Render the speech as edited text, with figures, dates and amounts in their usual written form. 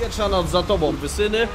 Pierwsza noc za tobą, wysyny.